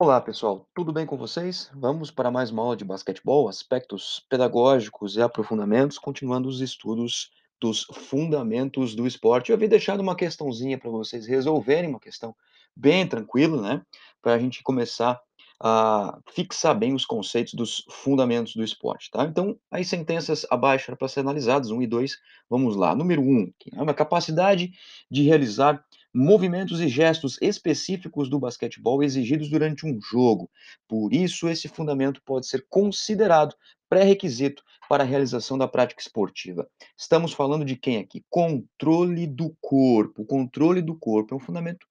Olá, pessoal. Tudo bem com vocês? Vamos para mais uma aula de basquetebol, aspectos pedagógicos e aprofundamentos, continuando os estudos dos fundamentos do esporte. Eu havia deixado uma questãozinha para vocês resolverem, uma questão bem tranquila, né? Para a gente começar a fixar bem os conceitos dos fundamentos do esporte, tá? Então, as sentenças abaixo eram para ser analisadas, 1 e 2. Vamos lá. Número 1, que é uma capacidade de realizar movimentos e gestos específicos do basquetebol exigidos durante um jogo. Por isso, esse fundamento pode ser considerado pré-requisito para a realização da prática esportiva. Estamos falando de quem aqui? Controle do corpo. O controle do corpo é um fundamento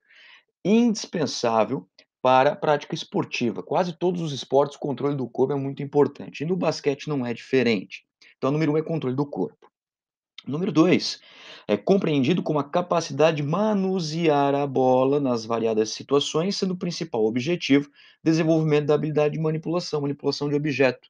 indispensável para a prática esportiva. Quase todos os esportes, o controle do corpo é muito importante. E no basquete não é diferente. Então, número 1 é controle do corpo. Número 2, é compreendido como a capacidade de manusear a bola nas variadas situações, sendo o principal objetivo desenvolvimento da habilidade de manipulação de objeto,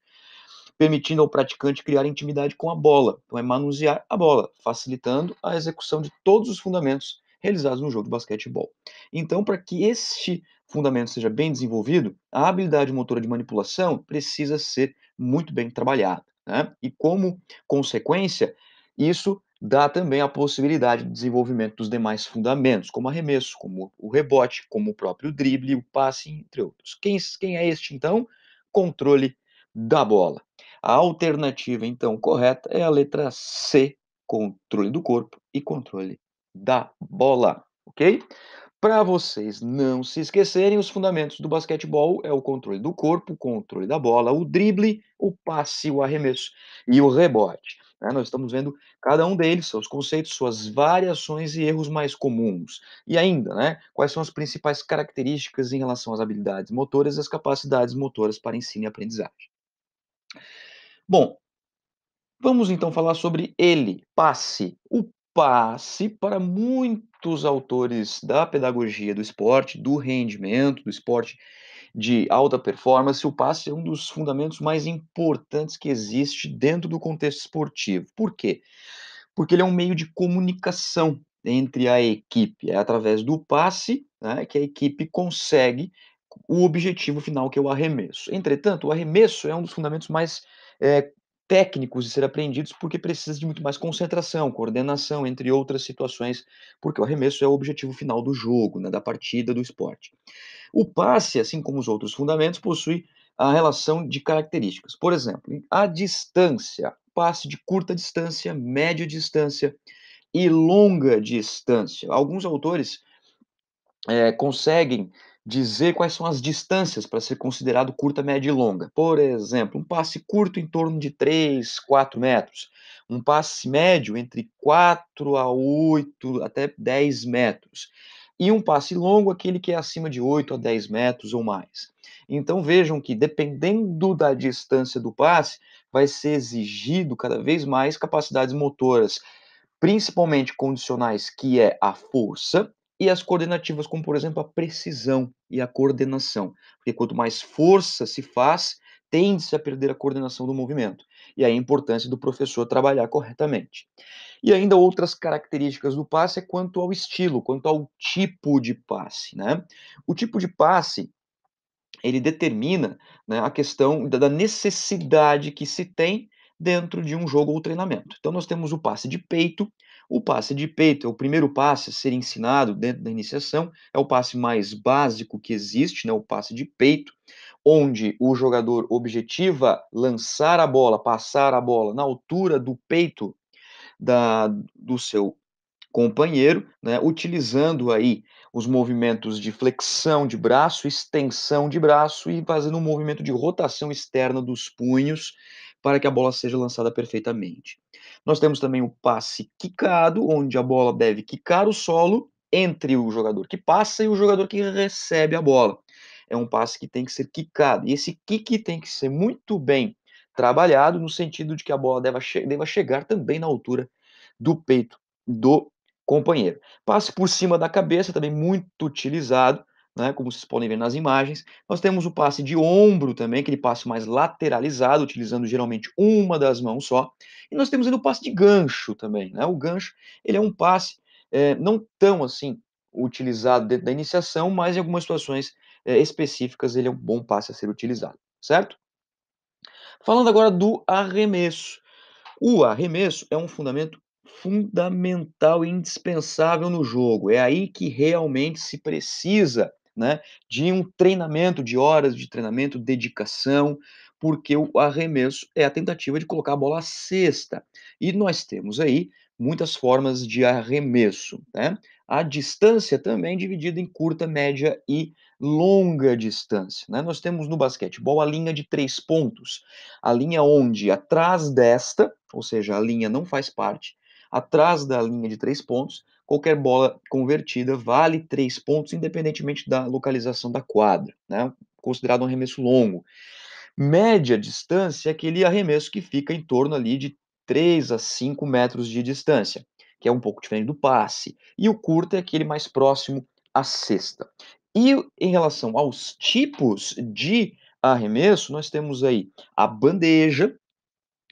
permitindo ao praticante criar intimidade com a bola. Então é manusear a bola, facilitando a execução de todos os fundamentos realizados no jogo de basquetebol. Então, para que este fundamento seja bem desenvolvido, a habilidade motora de manipulação precisa ser muito bem trabalhada, né? E como consequência, isso dá também a possibilidade de desenvolvimento dos demais fundamentos, como arremesso, como o rebote, como o próprio drible, o passe, entre outros. Quem é este, então? Controle da bola. A alternativa, então, correta é a letra C, controle do corpo e controle da bola, ok? Para vocês não se esquecerem, os fundamentos do basquetebol é o controle do corpo, o controle da bola, o drible, o passe, o arremesso e o rebote. Nós estamos vendo cada um deles, seus conceitos, suas variações e erros mais comuns. E ainda, né, quais são as principais características em relação às habilidades motoras e as capacidades motoras para ensino e aprendizagem. Bom, vamos então falar sobre ele, passe. O passe, para muitos autores da pedagogia do esporte, do rendimento, do esporte de alta performance, o passe é um dos fundamentos mais importantes que existe dentro do contexto esportivo. Por quê? Porque ele é um meio de comunicação entre a equipe. É através do passe, né, que a equipe consegue o objetivo final, que é o arremesso. Entretanto, o arremesso é um dos fundamentos mais técnicos de ser aprendidos, porque precisa de muito mais concentração, coordenação, entre outras situações, porque o arremesso é o objetivo final do jogo, né, da partida, do esporte. O passe, assim como os outros fundamentos, possui a relação de características. Por exemplo, a distância, passe de curta distância, média distância e longa distância. Alguns autores conseguem dizer quais são as distâncias para ser considerado curta, média e longa. Por exemplo, um passe curto em torno de 3, 4 metros. Um passe médio entre 4 a 8, até 10 metros. E um passe longo, aquele que é acima de 8 a 10 metros ou mais. Então vejam que dependendo da distância do passe, vai ser exigido cada vez mais capacidades motoras, principalmente condicionais, que é a força, e as coordenativas, como, por exemplo, a precisão e a coordenação. Porque quanto mais força se faz, tende-se a perder a coordenação do movimento. E aí a importância do professor trabalhar corretamente. E ainda outras características do passe é quanto ao estilo, quanto ao tipo de passe, né? O tipo de passe, ele determina, né, a questão da necessidade que se tem dentro de um jogo ou treinamento. Então nós temos o passe de peito. O passe de peito é o primeiro passe a ser ensinado dentro da iniciação, é o passe mais básico que existe, né, o passe de peito, onde o jogador objetiva lançar a bola, passar a bola na altura do peito do seu companheiro, né, utilizando aí os movimentos de flexão de braço, extensão de braço e fazendo um movimento de rotação externa dos punhos, para que a bola seja lançada perfeitamente. Nós temos também o passe quicado, onde a bola deve quicar o solo entre o jogador que passa e o jogador que recebe a bola. É um passe que tem que ser quicado. E esse kick tem que ser muito bem trabalhado, no sentido de que a bola deva chegar também na altura do peito do companheiro. Passe por cima da cabeça, também muito utilizado, né, como vocês podem ver nas imagens. Nós temos o passe de ombro também, aquele passe mais lateralizado, utilizando geralmente uma das mãos só. E nós temos ainda o passe de gancho também, né? O gancho, ele é um passe não tão assim utilizado dentro da iniciação, mas em algumas situações específicas, ele é um bom passe a ser utilizado, certo? Falando agora do arremesso. O arremesso é um fundamento fundamental e indispensável no jogo. É aí que realmente se precisa, né, de um treinamento, de horas de treinamento, dedicação, porque o arremesso é a tentativa de colocar a bola à cesta. E nós temos aí muitas formas de arremesso, né? A distância também é dividida em curta, média e longa distância, né? Nós temos no basquetebol a linha de 3 pontos, a linha onde atrás desta, ou seja, a linha não faz parte, atrás da linha de 3 pontos, qualquer bola convertida vale 3 pontos, independentemente da localização da quadra, né? Considerado um arremesso longo. Média distância é aquele arremesso que fica em torno ali de 3 a 5 metros de distância, que é um pouco diferente do passe. E o curto é aquele mais próximo à cesta. E em relação aos tipos de arremesso, nós temos aí a bandeja,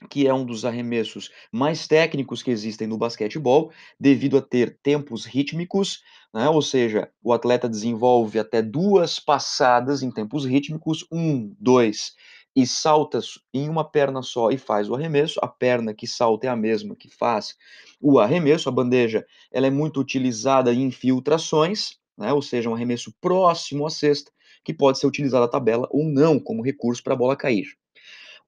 que é um dos arremessos mais técnicos que existem no basquetebol, devido a ter tempos rítmicos, né? Ou seja, o atleta desenvolve até 2 passadas em tempos rítmicos, 1, 2, e salta em uma perna só e faz o arremesso. A perna que salta é a mesma que faz o arremesso. A bandeja, ela é muito utilizada em infiltrações, né? Ou seja, um arremesso próximo à cesta, que pode ser utilizado a tabela ou não como recurso para a bola cair.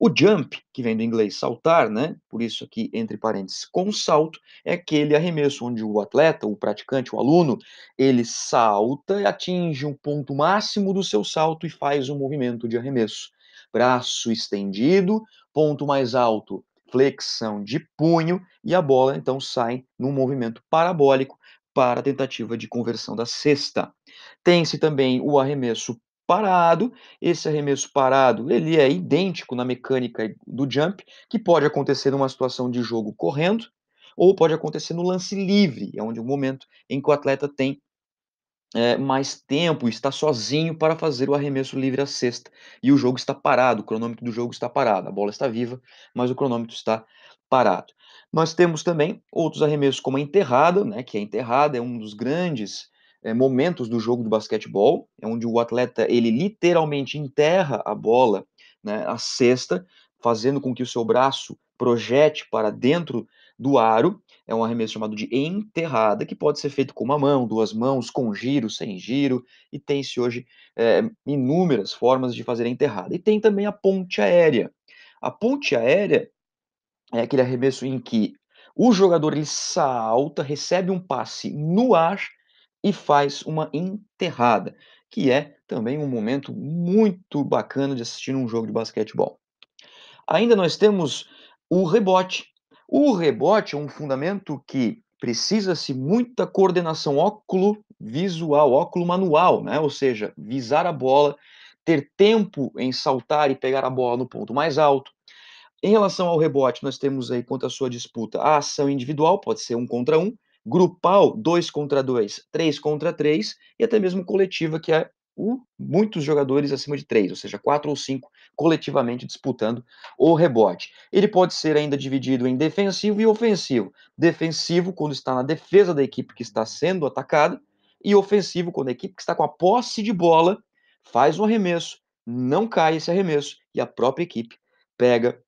O jump, que vem do inglês saltar, né? Por isso aqui, entre parênteses, com salto, é aquele arremesso onde o atleta, o praticante, o aluno, ele salta, atinge um ponto máximo do seu salto e faz um movimento de arremesso. Braço estendido, ponto mais alto, flexão de punho, e a bola então sai num movimento parabólico para a tentativa de conversão da cesta. Tem-se também o arremesso parado. Esse arremesso parado, ele é idêntico na mecânica do jump, que pode acontecer numa situação de jogo correndo, ou pode acontecer no lance livre, é onde o momento em que o atleta tem mais tempo, está sozinho para fazer o arremesso livre à cesta, e o jogo está parado, o cronômetro do jogo está parado, a bola está viva, mas o cronômetro está parado. Nós temos também outros arremessos como a enterrada, né, que a enterrada é um dos grandes momentos do jogo do basquetebol, é onde o atleta, ele literalmente enterra a bola, né, a cesta, fazendo com que o seu braço projete para dentro do aro. É um arremesso chamado de enterrada, que pode ser feito com uma mão, 2 mãos, com giro, sem giro, e tem-se hoje inúmeras formas de fazer a enterrada. E tem também a ponte aérea. A ponte aérea é aquele arremesso em que o jogador, ele salta, recebe um passe no ar e faz uma enterrada, que é também um momento muito bacana de assistir um jogo de basquetebol. Ainda nós temos o rebote. O rebote é um fundamento que precisa-se muita coordenação óculo-visual, óculo-manual, né? Ou seja, visar a bola, ter tempo em saltar e pegar a bola no ponto mais alto. Em relação ao rebote, nós temos aí, quanto à sua disputa, a ação individual, pode ser 1 contra 1, grupal, 2 contra 2, 3 contra 3, e até mesmo coletiva, que é muitos jogadores acima de 3, ou seja, 4 ou 5 coletivamente disputando o rebote. Ele pode ser ainda dividido em defensivo e ofensivo. Defensivo, quando está na defesa da equipe que está sendo atacada, e ofensivo, quando a equipe que está com a posse de bola faz um arremesso, não cai esse arremesso, e a própria equipe pega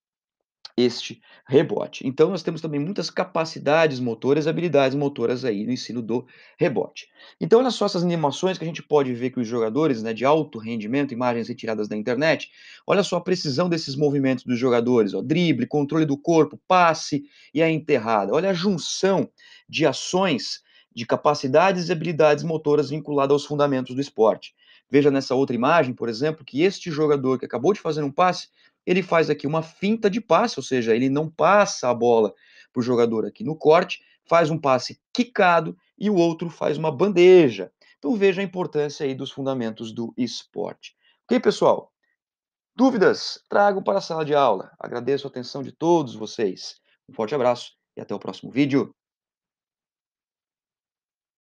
este rebote. Então nós temos também muitas capacidades motoras, habilidades motoras aí no ensino do rebote. Então olha só essas animações que a gente pode ver que os jogadores, né, de alto rendimento, imagens retiradas da internet, olha só a precisão desses movimentos dos jogadores, ó, drible, controle do corpo, passe e a enterrada. Olha a junção de ações, de capacidades e habilidades motoras vinculadas aos fundamentos do esporte. Veja nessa outra imagem, por exemplo, que este jogador que acabou de fazer um passe, ele faz aqui uma finta de passe, ou seja, ele não passa a bola para o jogador aqui no corte, faz um passe quicado e o outro faz uma bandeja. Então veja a importância aí dos fundamentos do esporte. Ok, pessoal? Dúvidas? Trago para a sala de aula. Agradeço a atenção de todos vocês. Um forte abraço e até o próximo vídeo.